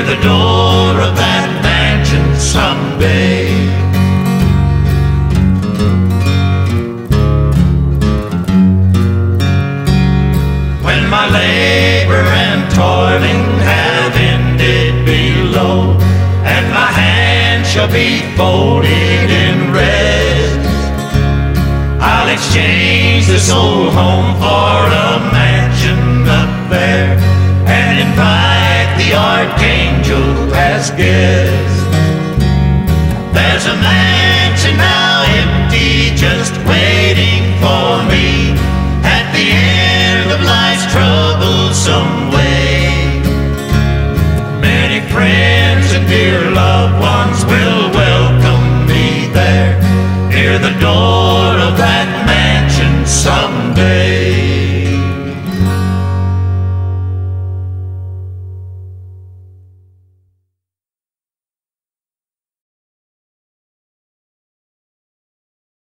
hear the door of that mansion someday. When my labor and toiling have ended below, and my hand shall be folded in rest, I'll exchange this old home for a mansion up there, and invite the archangel as guest.